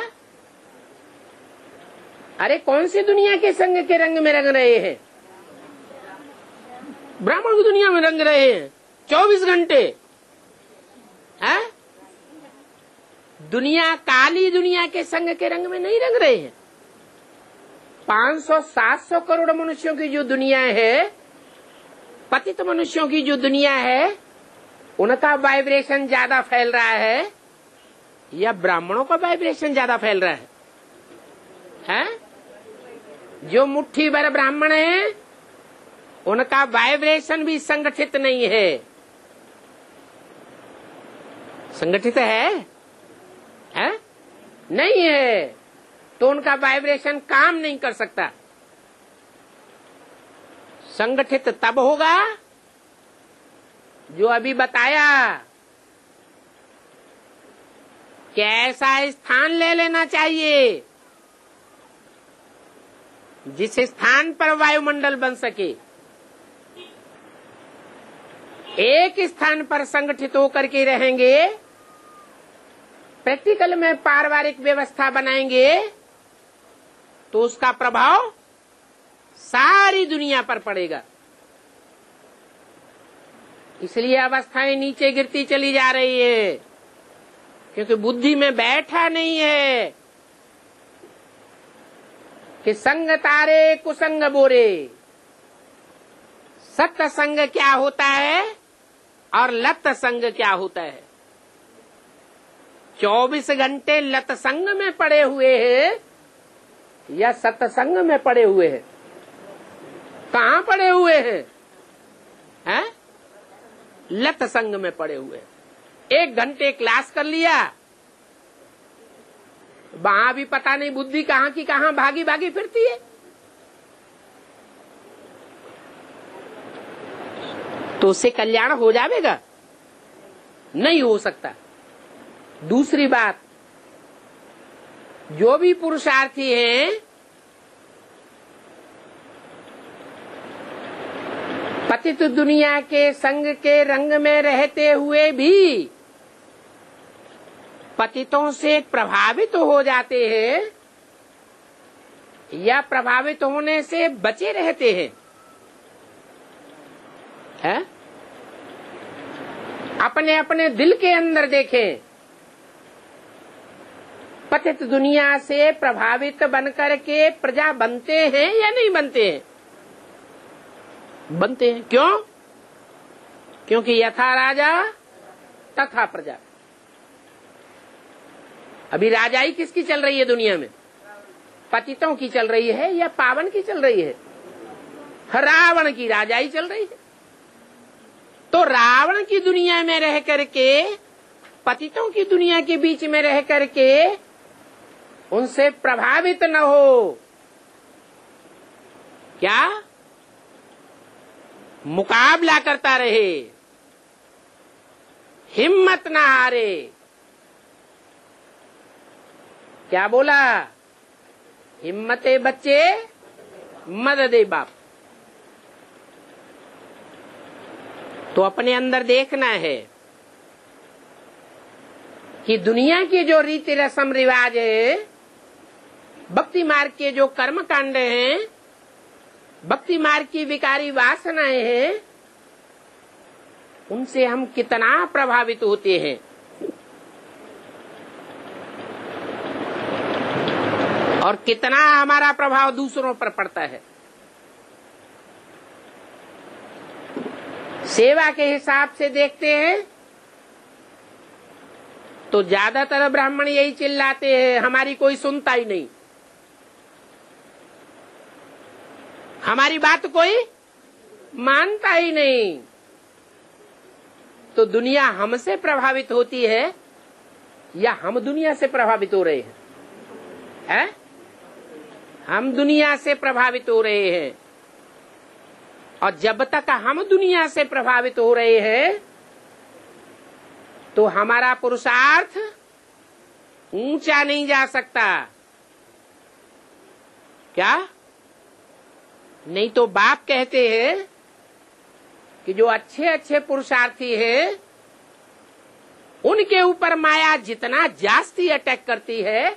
अरे कौन सी दुनिया के संग के रंग में रंग रहे हैं? ब्राह्मण की दुनिया में रंग रहे हैं चौबीस घंटे। है? दुनिया, काली दुनिया के संग के रंग में नहीं रंग रहे हैं। पाँच सौ सात सौ करोड़ मनुष्यों की जो दुनिया है, पतित मनुष्यों की जो दुनिया है, उनका वाइब्रेशन ज्यादा फैल रहा है या ब्राह्मणों का वाइब्रेशन ज्यादा फैल रहा है? हैं? जो मुट्ठी भर ब्राह्मण हैं, उनका वाइब्रेशन भी संगठित नहीं है। संगठित है? हैं? नहीं है। तो उनका वाइब्रेशन काम नहीं कर सकता। संगठित तब होगा जो अभी बताया, कैसा स्थान ले लेना चाहिए जिस स्थान पर वायुमंडल बन सके। एक स्थान पर संगठित होकर के रहेंगे, प्रैक्टिकल में पारिवारिक व्यवस्था बनाएंगे, तो उसका प्रभाव सारी दुनिया पर पड़ेगा। इसलिए अवस्थाएं नीचे गिरती चली जा रही है, क्योंकि बुद्धि में बैठा नहीं है कि संग तारे कुसंग बोरे, सत्य संग क्या होता है और लत संग क्या होता है। चौबीस घंटे लत संग में पड़े हुए हैं या सत्संग में पड़े हुए हैं? कहाँ पड़े हुए हैं? हैं? लत संग में पड़े हुए। एक घंटे क्लास कर लिया, वहां भी पता नहीं बुद्धि कहाँ की कहाँ भागी भागी फिरती है। तो उससे कल्याण हो जाएगा? नहीं हो सकता। दूसरी बात, जो भी पुरुषार्थी हैं पतित दुनिया के संग के रंग में रहते हुए भी पतितों से प्रभावित हो जाते हैं या प्रभावित होने से बचे रहते हैं है? अपने अपने दिल के अंदर देखें, पतित दुनिया से प्रभावित बनकर के प्रजा बनते हैं या नहीं बनते हैं? बनते हैं। क्यों? क्योंकि यथा राजा तथा प्रजा। अभी राजाई किसकी चल रही है दुनिया में? पतितों की चल रही है या पावन की चल रही है? रावण की राजाई चल रही है। तो रावण की दुनिया में रह करके पतितों की दुनिया के बीच में रह करके उनसे प्रभावित न हो, क्या मुकाबला करता रहे, हिम्मत न हारे। क्या बोला? हिम्मते बच्चे मददे बाप। तो अपने अंदर देखना है कि दुनिया के जो रीति रस्म रिवाज है, भक्ति मार्ग के जो कर्म कांड है, भक्ति मार्ग की विकारी वासनाएं हैं, उनसे हम कितना प्रभावित होते हैं। और कितना हमारा प्रभाव दूसरों पर पड़ता है। सेवा के हिसाब से देखते हैं तो ज्यादातर ब्राह्मण यही चिल्लाते हैं, हमारी कोई सुनता ही नहीं, हमारी बात कोई मानता ही नहीं। तो दुनिया हमसे प्रभावित होती है या हम दुनिया से प्रभावित हो रहे हैं? है? हम दुनिया से प्रभावित हो रहे हैं। और जब तक हम दुनिया से प्रभावित हो रहे हैं तो हमारा पुरुषार्थ ऊंचा नहीं जा सकता। क्या नहीं? तो बाप कहते हैं कि जो अच्छे अच्छे पुरुषार्थी हैं उनके ऊपर माया जितना जास्ती अटैक करती है,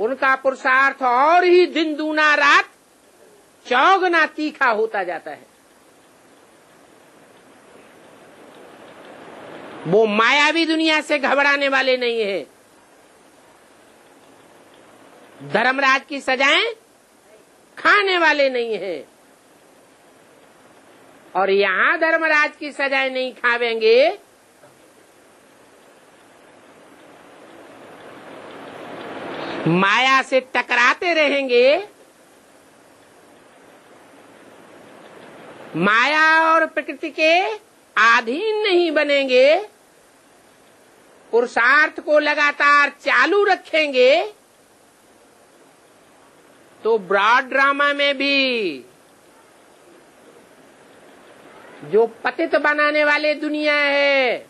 उनका पुरुषार्थ और ही दिन दूना रात चौगना तीखा होता जाता है। वो मायावी दुनिया से घबराने वाले नहीं है, धर्मराज की सजाएं खाने वाले नहीं है। और यहां धर्मराज की सजाएं नहीं खावेंगे माया से टकराते रहेंगे, माया और प्रकृति के अधीन नहीं बनेंगे, पुरुषार्थ को लगातार चालू रखेंगे तो ब्रॉड ड्रामा में भी जो पतित बनाने वाले दुनिया है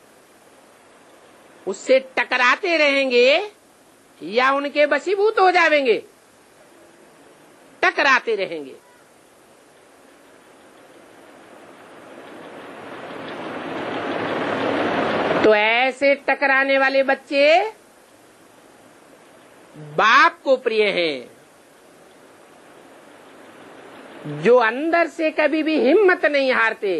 उससे टकराते रहेंगे या उनके बसीभूत हो जावेंगे। टकराते रहेंगे। तो ऐसे टकराने वाले बच्चे बाप को प्रिय हैं, जो अंदर से कभी भी हिम्मत नहीं हारते,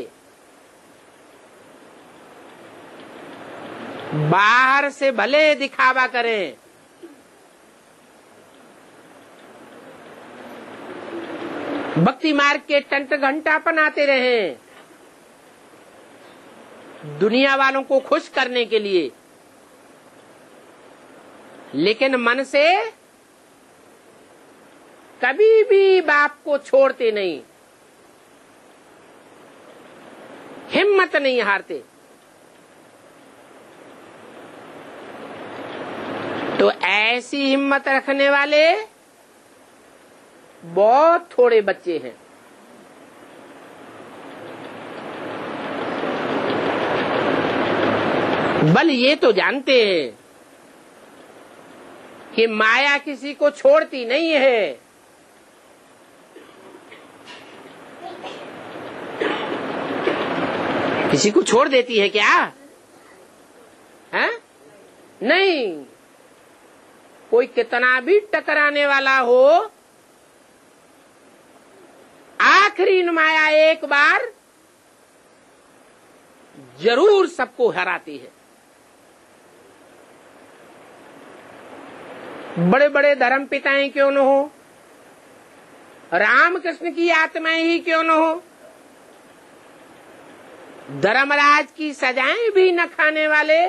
बाहर से भले दिखावा करें। भक्ति मार्ग के टंट घंटा पनाते रहें दुनिया वालों को खुश करने के लिए, लेकिन मन से कभी भी बाप को छोड़ते नहीं, हिम्मत नहीं हारते। तो ऐसी हिम्मत रखने वाले बहुत थोड़े बच्चे हैं। बल ये तो जानते हैं कि माया किसी को छोड़ती नहीं है। किसी को छोड़ देती है क्या? है? नहीं। कोई कितना भी टकराने वाला हो, आखिरी माया एक बार जरूर सबको हराती है। बड़े बड़े धर्म पिताएं क्यों न हो, रामकृष्ण की आत्माएं ही क्यों न हो, धर्मराज की सजाएं भी न खाने वाले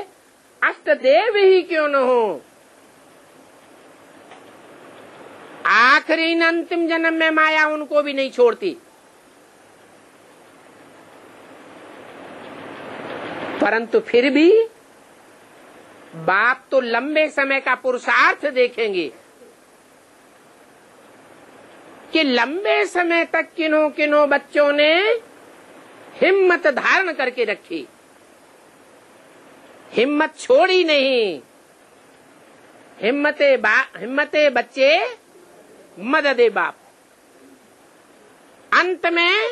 अष्टदेव ही क्यों न हो, आखिरी अंतिम जन्म में माया उनको भी नहीं छोड़ती। परंतु फिर भी बाप तो लंबे समय का पुरुषार्थ देखेंगे कि लंबे समय तक किन्हों किन्हों बच्चों ने हिम्मत धारण करके रखी, हिम्मत छोड़ी नहीं। हिम्मते बा हिम्मते बच्चे मददे बाप। अंत में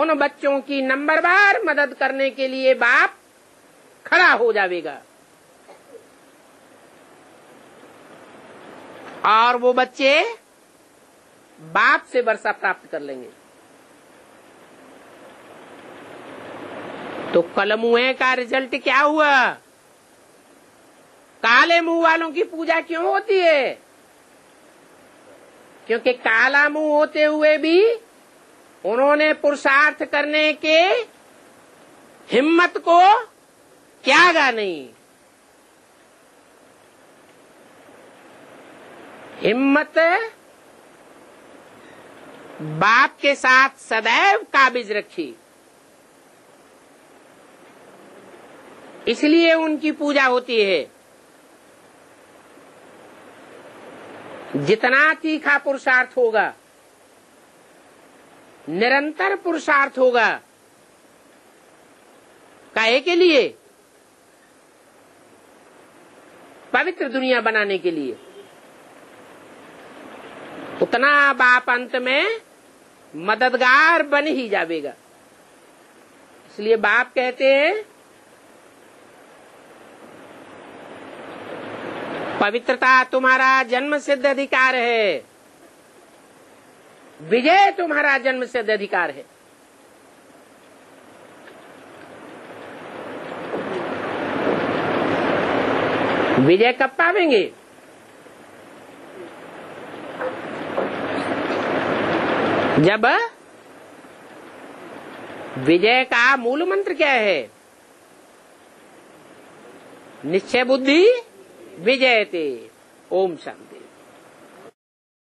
उन बच्चों की नंबरवार मदद करने के लिए बाप खड़ा हो जाएगा और वो बच्चे बाप से वर्षा प्राप्त कर लेंगे। तो काले मुंह का रिजल्ट क्या हुआ? काले मुंह वालों की पूजा क्यों होती है? क्योंकि काला मुंह होते हुए भी उन्होंने पुरुषार्थ करने के हिम्मत को त्यागा नहीं। हिम्मत बाप के साथ सदैव काबिज रखी, इसलिए उनकी पूजा होती है। जितना तीखा पुरुषार्थ होगा, निरंतर पुरुषार्थ होगा, काहे के लिए? पवित्र दुनिया बनाने के लिए। उतना बाप अंत में मददगार बन ही जाएगा। इसलिए बाप कहते हैं पवित्रता तुम्हारा जन्म सिद्ध अधिकार है, विजय तुम्हारा जन्म सिद्ध अधिकार है। विजय कब पावेंगे? जब विजय का मूल मंत्र क्या है? निश्चय बुद्धि विजयते। ओम शांति।